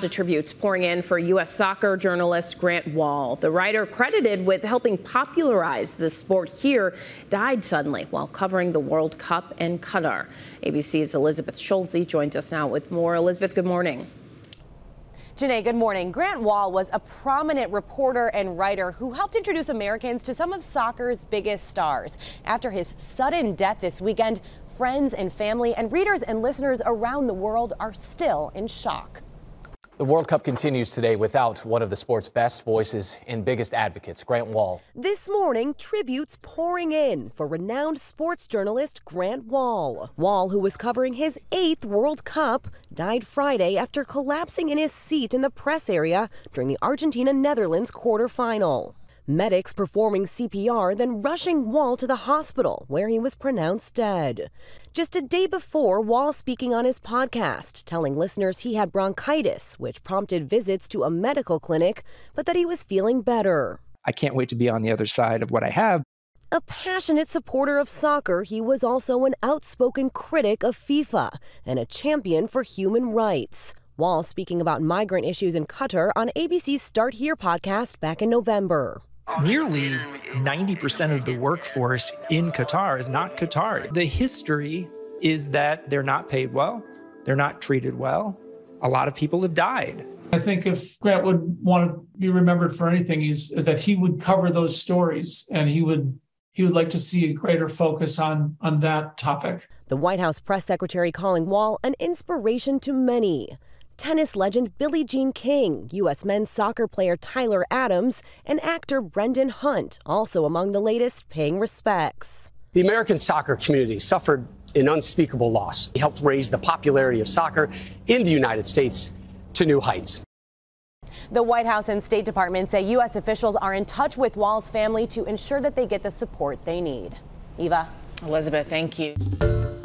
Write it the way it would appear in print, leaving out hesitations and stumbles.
The tributes pouring in for U.S. soccer journalist Grant Wahl. The writer credited with helping popularize the sport here died suddenly while covering the World Cup in Qatar. ABC's Elizabeth Schulze joins us now with more. Elizabeth, good morning. Janae, good morning. Grant Wahl was a prominent reporter and writer who helped introduce Americans to some of soccer's biggest stars. After his sudden death this weekend, friends and family and readers and listeners around the world are still in shock. The World Cup continues today without one of the sport's best voices and biggest advocates, Grant Wahl. This morning, tributes pouring in for renowned sports journalist Grant Wahl. Wahl, who was covering his 8th World Cup, died Friday after collapsing in his seat in the press area during the Argentina-Netherlands quarterfinal. Medics performing CPR, then rushing Wahl to the hospital, where he was pronounced dead. Just a day before, Wahl speaking on his podcast, telling listeners he had bronchitis, which prompted visits to a medical clinic, but that he was feeling better. I can't wait to be on the other side of what I have. A passionate supporter of soccer, he was also an outspoken critic of FIFA and a champion for human rights. Wahl speaking about migrant issues in Qatar on ABC's Start Here podcast back in November. Nearly 90% of the workforce in Qatar is not Qatari. The history is that they're not paid well, they're not treated well. A lot of people have died. I think if Grant would want to be remembered for anything, is that he would cover those stories, and he would like to see a greater focus on that topic. The White House press secretary calling Wahl an inspiration to many. Tennis legend Billie Jean King, U.S. men's soccer player Tyler Adams, and actor Brendan Hunt, also among the latest paying respects. The American soccer community suffered an unspeakable loss. He helped raise the popularity of soccer in the United States to new heights. The White House and State Department say U.S. officials are in touch with Wahl's family to ensure that they get the support they need. Eva. Elizabeth, thank you.